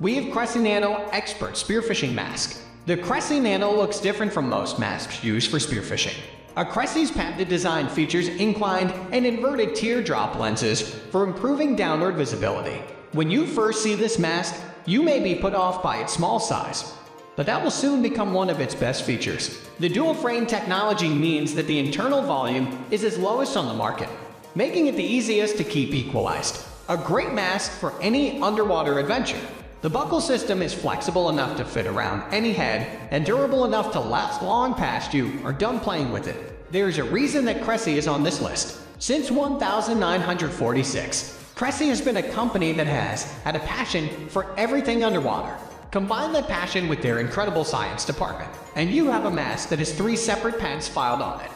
we have Cressi Nano Expert Spearfishing Mask. The Cressi Nano looks different from most masks used for spearfishing. A Cressi's patented design features inclined and inverted teardrop lenses for improving downward visibility. When you first see this mask, you may be put off by its small size, but that will soon become one of its best features. The dual frame technology means that the internal volume is its lowest on the market, making it the easiest to keep equalized. A great mask for any underwater adventure. The buckle system is flexible enough to fit around any head and durable enough to last long past you are done playing with it. There's a reason that Cressi is on this list. Since 1946, Cressi has been a company that has had a passion for everything underwater. Combine that passion with their incredible science department, and you have a mask that has three separate patents filed on it.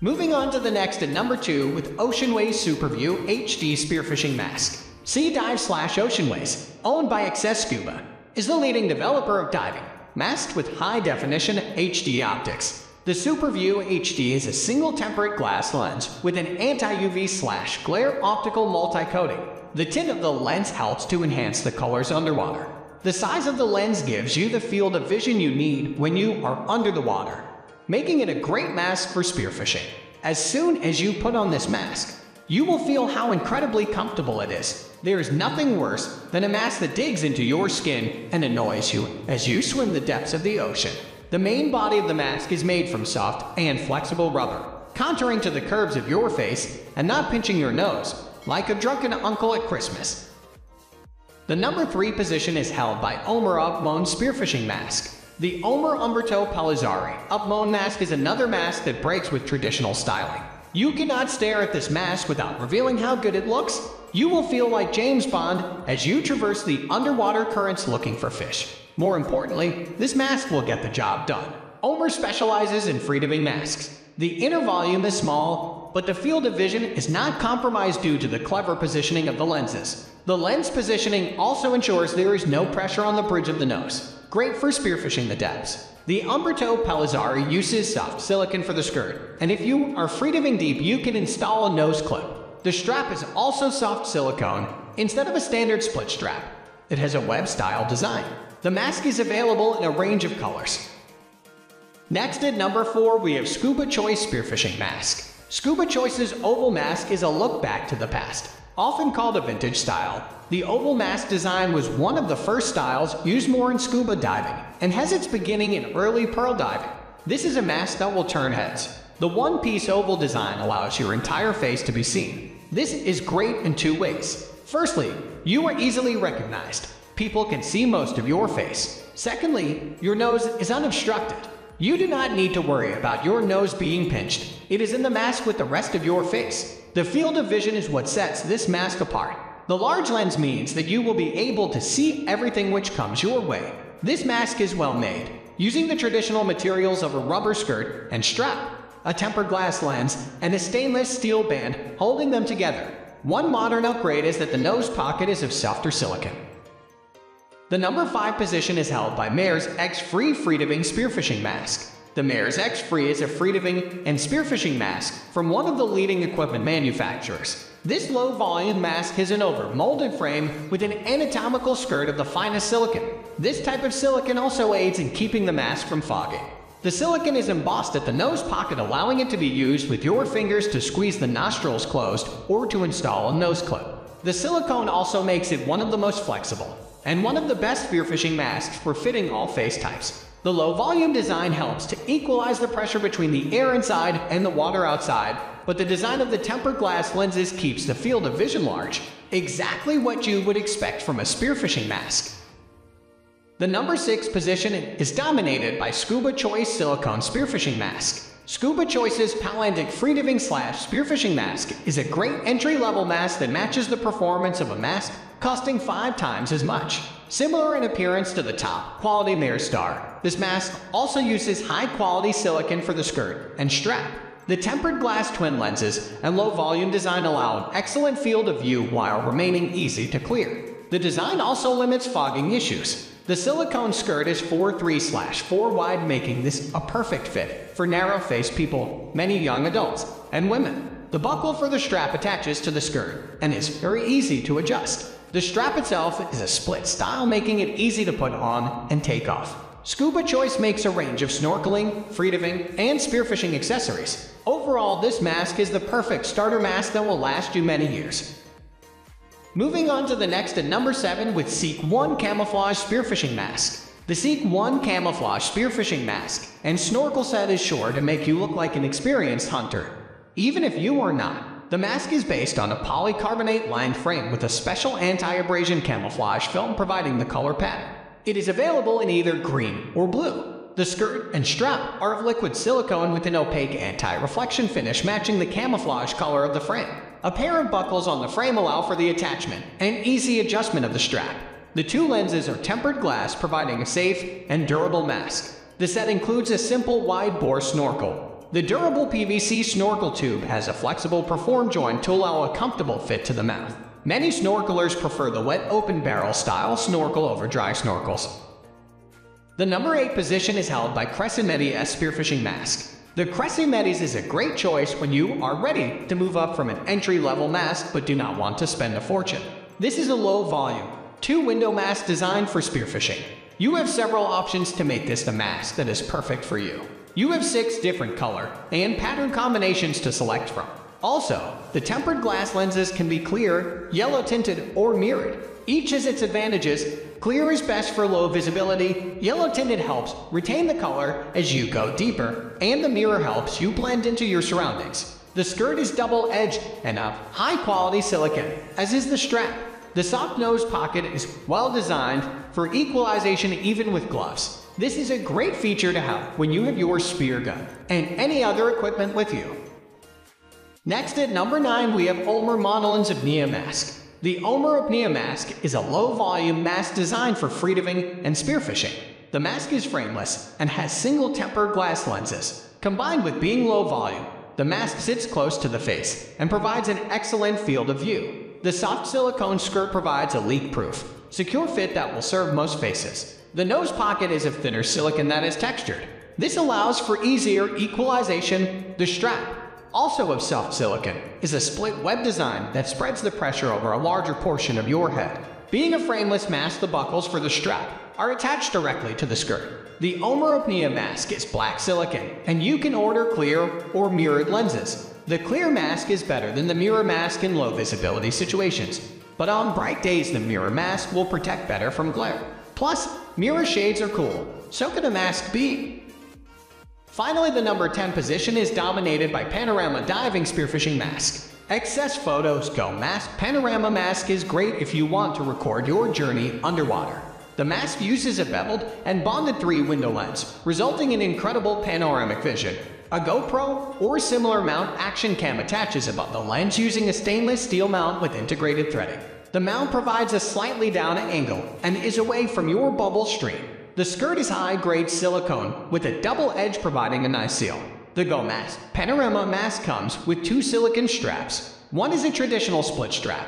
Moving on to the next at number 2 with Oceanways Superview HD Spearfishing Mask. Sea Dive / Oceanways, owned by XS Scuba, is the leading developer of diving masks with high-definition HD optics. The Superview HD is a single temperate glass lens with an anti-UV / glare optical multi-coating. The tint of the lens helps to enhance the colors underwater. The size of the lens gives you the field of vision you need when you are under the water, making it a great mask for spearfishing. As soon as you put on this mask, you will feel how incredibly comfortable it is. There is nothing worse than a mask that digs into your skin and annoys you as you swim the depths of the ocean. The main body of the mask is made from soft and flexible rubber, contouring to the curves of your face and not pinching your nose, like a drunken uncle at Christmas. The number 3 position is held by Omer Upmoan Spearfishing Mask. The Omer Umberto Pelizzari Upmoan mask is another mask that breaks with traditional styling. You cannot stare at this mask without revealing how good it looks. You will feel like James Bond as you traverse the underwater currents looking for fish. More importantly, this mask will get the job done. Omer specializes in free diving masks. The inner volume is small, but the field of vision is not compromised due to the clever positioning of the lenses. The lens positioning also ensures there is no pressure on the bridge of the nose. Great for spearfishing the depths. The Umberto Pelizzari uses soft silicone for the skirt, and if you are free diving deep, you can install a nose clip. The strap is also soft silicone instead of a standard split strap. It has a web-style design. The mask is available in a range of colors. Next at number 4, we have Scuba Choice Spearfishing Mask. Scuba Choice's oval mask is a look back to the past, often called a vintage style. The oval mask design was one of the first styles used more in scuba diving and has its beginning in early pearl diving. This is a mask that will turn heads. The one-piece oval design allows your entire face to be seen. This is great in 2 ways. Firstly, you are easily recognized. People can see most of your face. Secondly, your nose is unobstructed. You do not need to worry about your nose being pinched. It is in the mask with the rest of your face. The field of vision is what sets this mask apart. The large lens means that you will be able to see everything which comes your way. This mask is well made, using the traditional materials of a rubber skirt and strap, a tempered glass lens, and a stainless steel band holding them together. One modern upgrade is that the nose pocket is of softer silicone. The number 5 position is held by Mares x-Free Freediving Spearfishing Mask. The Mares x-Free is a freediving and spearfishing mask from one of the leading equipment manufacturers. This low-volume mask is an over-molded frame with an anatomical skirt of the finest silicone. This type of silicone also aids in keeping the mask from fogging. The silicone is embossed at the nose pocket, allowing it to be used with your fingers to squeeze the nostrils closed or to install a nose clip. The silicone also makes it one of the most flexible and one of the best spearfishing masks for fitting all face types. The low-volume design helps to equalize the pressure between the air inside and the water outside, but the design of the tempered glass lenses keeps the field of vision large, exactly what you would expect from a spearfishing mask. The number 6 position is dominated by Scuba Choice Silicone Spearfishing Mask. Scuba Choice's Palantic Free Diving / Spearfishing Mask is a great entry-level mask that matches the performance of a mask costing 5 times as much. Similar in appearance to the top-quality Mares Star, this mask also uses high-quality silicone for the skirt and strap. The tempered glass twin lenses and low-volume design allow an excellent field of view while remaining easy to clear. The design also limits fogging issues. The silicone skirt is 4-3/4 wide, making this a perfect fit for narrow-faced people, many young adults, and women. The buckle for the strap attaches to the skirt and is very easy to adjust. The strap itself is a split style, making it easy to put on and take off. Scuba Choice makes a range of snorkeling, freediving, and spearfishing accessories. Overall, this mask is the perfect starter mask that will last you many years. Moving on to the next at number 7 with Seac One Camouflage Spearfishing Mask. The Seac One Camouflage Spearfishing Mask and Snorkel Set is sure to make you look like an experienced hunter, even if you are not. The mask is based on a polycarbonate lined frame with a special anti-abrasion camouflage film providing the color pattern. It is available in either green or blue. The skirt and strap are of liquid silicone with an opaque anti-reflection finish matching the camouflage color of the frame. A pair of buckles on the frame allow for the attachment and easy adjustment of the strap. The 2 lenses are tempered glass, providing a safe and durable mask. The set includes a simple wide-bore snorkel. The durable PVC snorkel tube has a flexible perform joint to allow a comfortable fit to the mouth. Many snorkelers prefer the wet open barrel style snorkel over dry snorkels. The number 8 position is held by Cressi METIS Spearfishing Mask. The Cressi METIS is a great choice when you are ready to move up from an entry-level mask but do not want to spend a fortune. This is a low-volume, 2-window mask designed for spearfishing. You have several options to make this the mask that is perfect for you. You have 6 different color and pattern combinations to select from. Also, the tempered glass lenses can be clear, yellow-tinted, or mirrored. Each has its advantages. Clear is best for low visibility, yellow-tinted helps retain the color as you go deeper, and the mirror helps you blend into your surroundings. The skirt is double-edged and of high-quality silicone, as is the strap. The soft nose pocket is well-designed for equalization even with gloves. This is a great feature to have when you have your spear gun and any other equipment with you. Next at number 9 we have Omer Monolens Apnea Mask. The Omer Apnea Mask is a low-volume mask designed for freediving and spearfishing. The mask is frameless and has single tempered glass lenses. Combined with being low-volume, the mask sits close to the face and provides an excellent field of view. The soft silicone skirt provides a leak-proof, secure fit that will serve most faces. The nose pocket is of thinner silicone that is textured. This allows for easier equalization. The strap, also of soft silicone, is a split web design that spreads the pressure over a larger portion of your head. Being a frameless mask, the buckles for the strap are attached directly to the skirt. The Omer Apnea Mask is black silicone, and you can order clear or mirrored lenses. The clear mask is better than the mirror mask in low visibility situations, but on bright days the mirror mask will protect better from glare. Plus, mirror shades are cool, so can a mask be. Finally, the number 10 position is dominated by Panorama Diving Spearfishing Mask. XS Photo's Go Mask Panorama Mask is great if you want to record your journey underwater. The mask uses a beveled and bonded 3-window lens, resulting in incredible panoramic vision. A GoPro or similar mount action cam attaches above the lens using a stainless steel mount with integrated threading. The mount provides a slightly down angle and is away from your bubble stream. The skirt is high-grade silicone with a double edge providing a nice seal. The Go Mask Panorama Mask comes with 2 silicone straps. One is a traditional split strap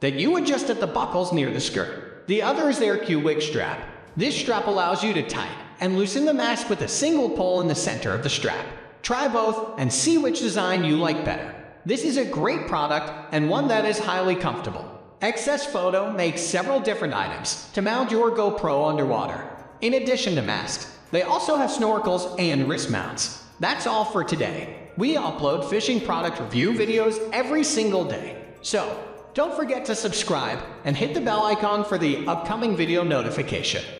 that you adjust at the buckles near the skirt. The other is their Q-Wick strap. This strap allows you to tighten and loosen the mask with a single pull in the center of the strap. Try both and see which design you like better. This is a great product and one that is highly comfortable. XS Photo makes several different items to mount your GoPro underwater. In addition to masks, they also have snorkels and wrist mounts. That's all for today. We upload fishing product review videos every single day, so don't forget to subscribe and hit the bell icon for the upcoming video notification.